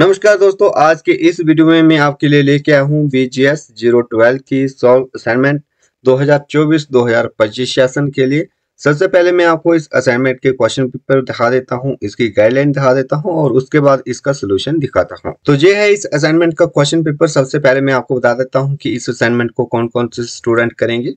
नमस्कार दोस्तों, आज के इस वीडियो में मैं आपके लिए लेके आया हूँ BGS 012 की सॉल्व असाइनमेंट 2024-2025 सेशन के लिए। सबसे पहले मैं आपको इस असाइनमेंट के क्वेश्चन पेपर दिखा देता हूँ, इसकी गाइडलाइन दिखा देता हूँ और उसके बाद इसका सोल्यूशन दिखाता हूँ। तो ये है इस असाइनमेंट का क्वेश्चन पेपर। सबसे पहले मैं आपको बता देता हूँ कि इस असाइनमेंट को कौन कौन से स्टूडेंट करेंगे।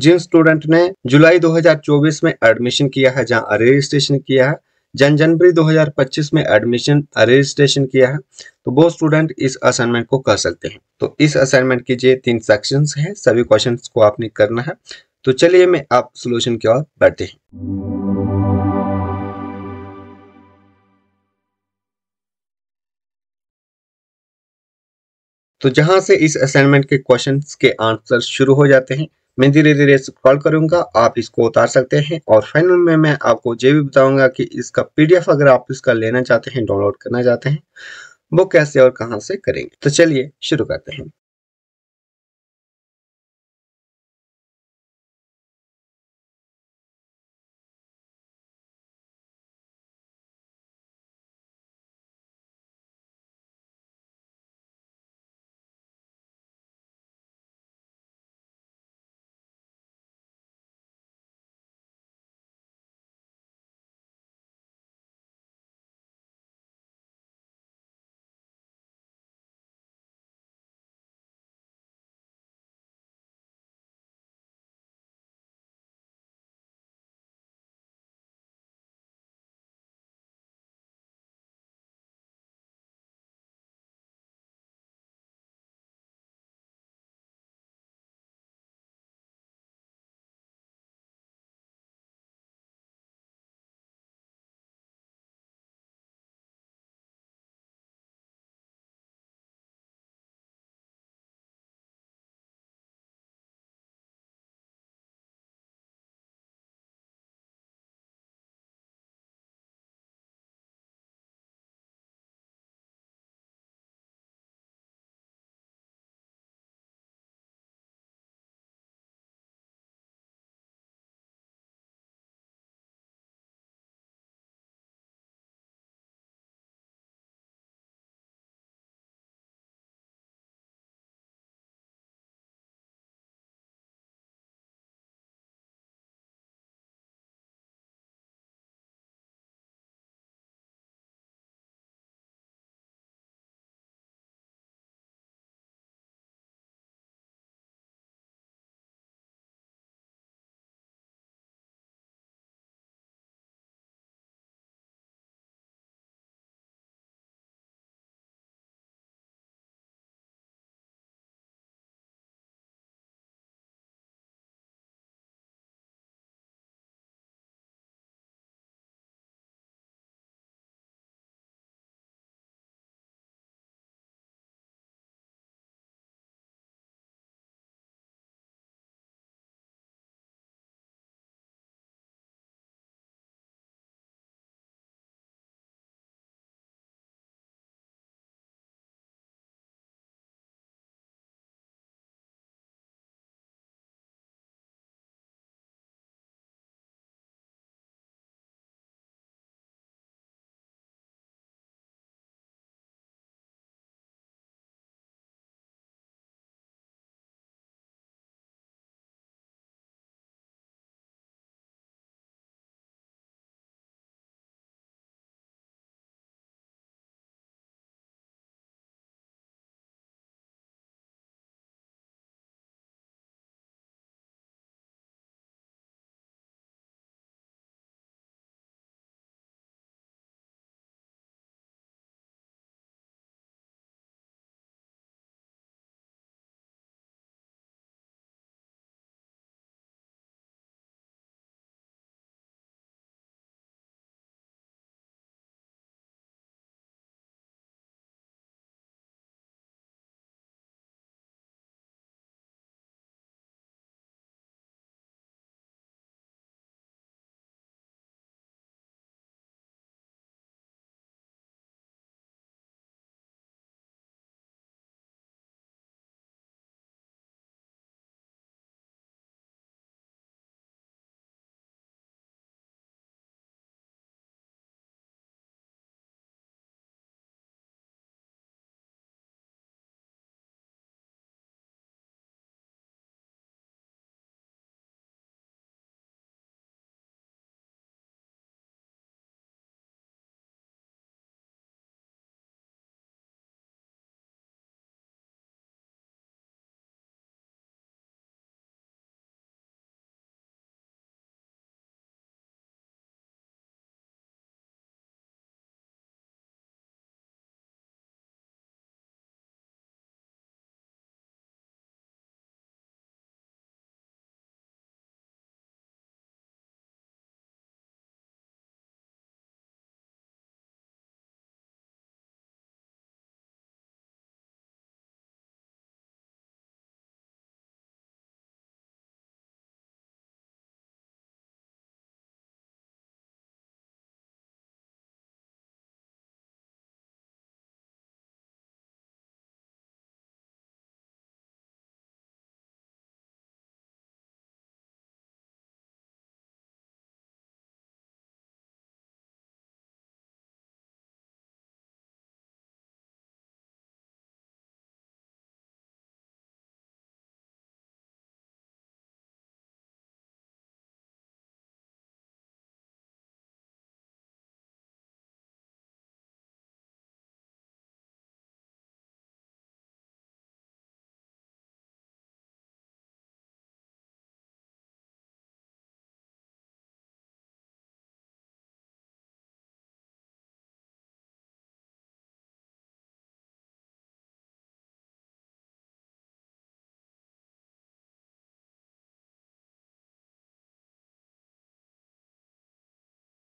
जिन स्टूडेंट ने जुलाई 2024 में एडमिशन किया है, जहाँ रजिस्ट्रेशन किया है, जनवरी 2025 में एडमिशन रजिस्ट्रेशन किया है, तो वो स्टूडेंट इस असाइनमेंट को कर सकते हैं। तो इस असाइनमेंट के ये 3 सेक्शंस हैं, सभी क्वेश्चंस को आपने करना है। तो चलिए मैं आप सॉल्यूशन की ओर बढ़ते हैं। तो जहां से इस असाइनमेंट के क्वेश्चंस के आंसर शुरू हो जाते हैं, मैं धीरे धीरे स्क्रॉल करूंगा, आप इसको उतार सकते हैं। और फाइनल में मैं आपको ये भी बताऊंगा कि इसका PDF अगर आप इसका लेना चाहते हैं, डाउनलोड करना चाहते हैं, वो कैसे और कहां से करेंगे। तो चलिए शुरू करते हैं।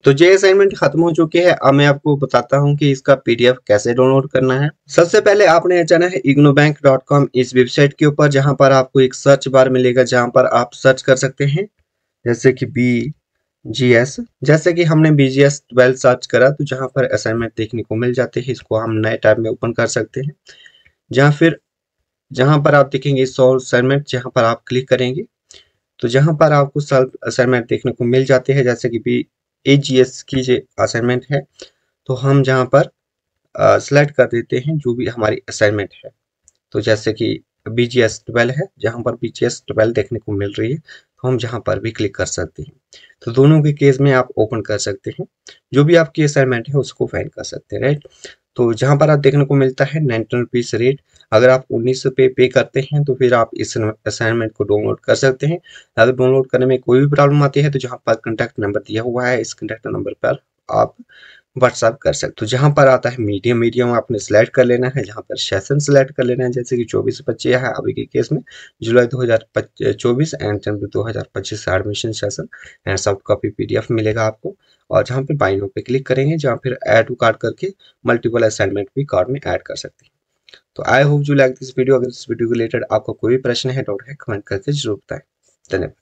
तो ये असाइनमेंट खत्म हो चुकी है। अब मैं आपको बताता हूं कि इसका पीडीएफ कैसे डाउनलोड करना है। सबसे पहले आपने जाना है ignobank.com इस वेबसाइट के ऊपर, जहां पर आपको एक सर्च बार मिलेगा जहां पर आप सर्च कर सकते हैं, जैसे कि BGS, जैसे कि हमने BGS 12 सर्च करा तो जहां पर असाइनमेंट देखने को मिल जाते हैं। इसको हम नए टैब में ओपन कर सकते हैं, जहां पर आप देखेंगे सॉल्व असाइनमेंट, जहां पर आप क्लिक करेंगे तो जहां पर आपको सॉल्व असाइनमेंट देखने को मिल जाते हैं, जैसे कि AGS की जो असाइनमेंट है तो हम जहां पर सेलेक्ट कर देते हैं जो भी हमारी असाइनमेंट है। तो जैसे कि BGS 12 है, जहां पर BGS 12 देखने को मिल रही है तो हम जहां पर भी क्लिक कर सकते हैं। तो दोनों के केस में आप ओपन कर सकते हैं, जो भी आपकी असाइनमेंट है उसको फाइंड कर सकते हैं, राइट। तो जहां पर आप देखने को मिलता है 19 रुपीज़ रेट, अगर आप 19 रुपये पे करते हैं तो फिर आप इस असाइनमेंट को डाउनलोड कर सकते हैं। अगर डाउनलोड करने में कोई भी प्रॉब्लम आती है तो जहां पर कॉन्टैक्ट नंबर दिया हुआ है, इस कॉन्टैक्ट नंबर पर आप व्हाट्सअप कर सकते हो। तो जहां पर आता है मीडियम आपने सेलेक्ट कर लेना है, जहां पर सेशन सेलेक्ट कर लेना है, जैसे कि 24 से 25 है अभी के केस में, जुलाई 2024 एंड जनवरी 2025 का admission session and soft copy PDF मिलेगा आपको। और जहां पर बाइनो पे क्लिक करेंगे, जहां फिर ऐड टू कार्ड करके मल्टीपल असाइनमेंट भी कार्ड में ऐड कर सकते हैं। तो I hope you like this video. अगर इस वीडियो के रिलेटेड आपका कोई प्रश्न है, डाउट है, कमेंट करके जरूर बताएं। धन्यवाद।